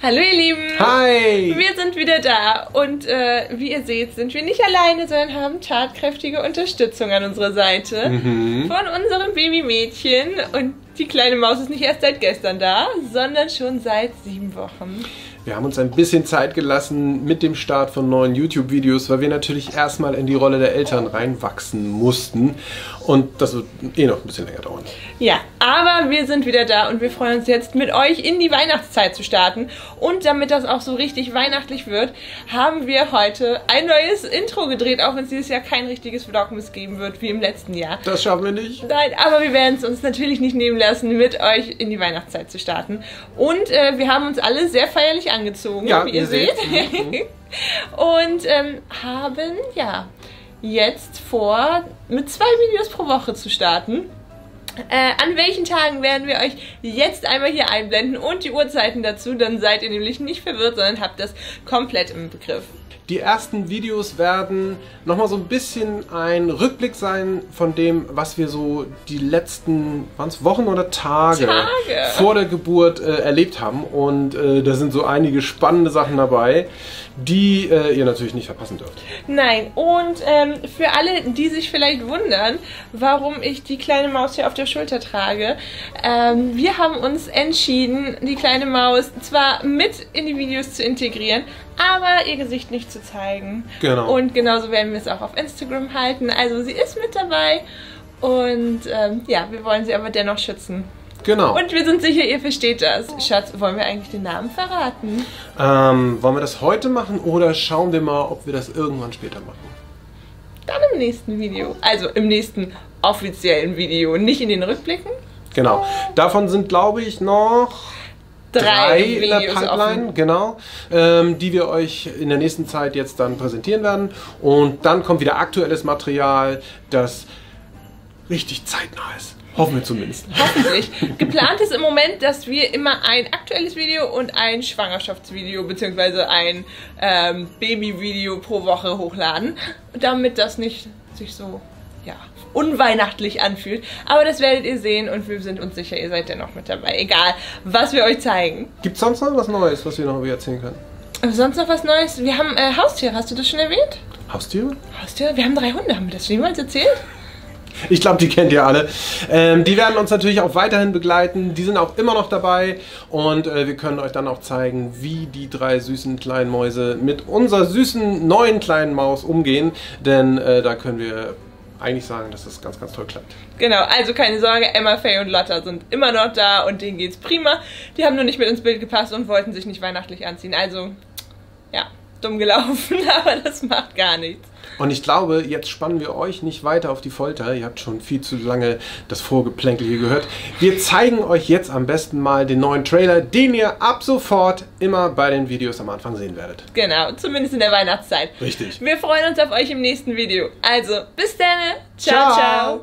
Hallo ihr Lieben! Hi! Wir sind wieder da und wie ihr seht, sind wir nicht alleine, sondern haben tatkräftige Unterstützung an unserer Seite von unserem Babymädchen. Und die kleine Maus ist nicht erst seit gestern da, sondern schon seit 7 Wochen. Wir haben uns ein bisschen Zeit gelassen mit dem Start von neuen YouTube-Videos, weil wir natürlich erstmal in die Rolle der Eltern reinwachsen mussten. Und das wird eh noch ein bisschen länger dauern. Ja, aber wir sind wieder da und wir freuen uns jetzt, mit euch in die Weihnachtszeit zu starten. Und damit das auch so richtig weihnachtlich wird, haben wir heute ein neues Intro gedreht, auch wenn es dieses Jahr kein richtiges Vlogmas geben wird, wie im letzten Jahr. Das schaffen wir nicht. Nein, aber wir werden es uns natürlich nicht nehmen lassen, mit euch in die Weihnachtszeit zu starten. Und wir haben uns alle sehr feierlich angezogen, ja, wie ihr seht. Und haben, ja, jetzt vor, mit 2 Videos pro Woche zu starten. An welchen Tagen werden wir euch jetzt einmal hier einblenden und die Uhrzeiten dazu, dann seid ihr nämlich nicht verwirrt, sondern habt das komplett im Begriff. Die ersten Videos werden nochmal so ein bisschen ein Rückblick sein von dem, was wir so die letzten, waren es Wochen oder Tage vor der Geburt erlebt haben. Und da sind so einige spannende Sachen dabei, die ihr natürlich nicht verpassen dürft. Nein, und für alle, die sich vielleicht wundern, warum ich die kleine Maus hier auf der Schulter trage, wir haben uns entschieden, die kleine Maus zwar mit in die Videos zu integrieren, aber ihr Gesicht nicht zu zeigen. Genau. Und genauso werden wir es auch auf Instagram halten. Also sie ist mit dabei und ja, wir wollen sie aber dennoch schützen. Genau. Und wir sind sicher, ihr versteht das. Schatz, wollen wir eigentlich den Namen verraten? Wollen wir das heute machen oder schauen wir mal, ob wir das irgendwann später machen? Dann im nächsten Video. Also im nächsten offiziellen Video. Nicht in den Rückblicken. Genau. Davon sind, glaube ich, noch... 3 in der Pipeline, offen. Genau, die wir euch in der nächsten Zeit jetzt dann präsentieren werden. Und dann kommt wieder aktuelles Material, das richtig zeitnah ist. Hoffen wir zumindest. Hoffentlich. Geplant ist im Moment, dass wir immer ein aktuelles Video und ein Schwangerschaftsvideo bzw. ein Babyvideo pro Woche hochladen, damit das nicht sich so, ja, unweihnachtlich anfühlt. Aber das werdet ihr sehen und wir sind uns sicher, ihr seid dennoch mit dabei. Egal, was wir euch zeigen. Gibt es sonst noch was Neues, was wir noch erzählen können? Sonst noch was Neues? Wir haben Haustiere. Hast du das schon erwähnt? Haustiere? Haustiere? Wir haben 3 Hunde. Haben wir das schon jemals erzählt? Ich glaube, die kennt ihr alle. Die werden uns natürlich auch weiterhin begleiten. Die sind auch immer noch dabei. Und wir können euch dann auch zeigen, wie die 3 süßen kleinen Mäuse mit unserer süßen neuen kleinen Maus umgehen. Denn da können wir... eigentlich sagen, dass das ganz, ganz toll klappt. Genau, also keine Sorge, Emma, Faye und Lotta sind immer noch da und denen geht's prima. Die haben nur nicht mit ins Bild gepasst und wollten sich nicht weihnachtlich anziehen. Also, ja, dumm gelaufen, aber das macht gar nichts. Und ich glaube, jetzt spannen wir euch nicht weiter auf die Folter. Ihr habt schon viel zu lange das Vorgeplänkel hier gehört. Wir zeigen euch jetzt am besten mal den neuen Trailer, den ihr ab sofort immer bei den Videos am Anfang sehen werdet. Genau, zumindest in der Weihnachtszeit. Richtig. Wir freuen uns auf euch im nächsten Video. Also, bis dann. Ciao, ciao.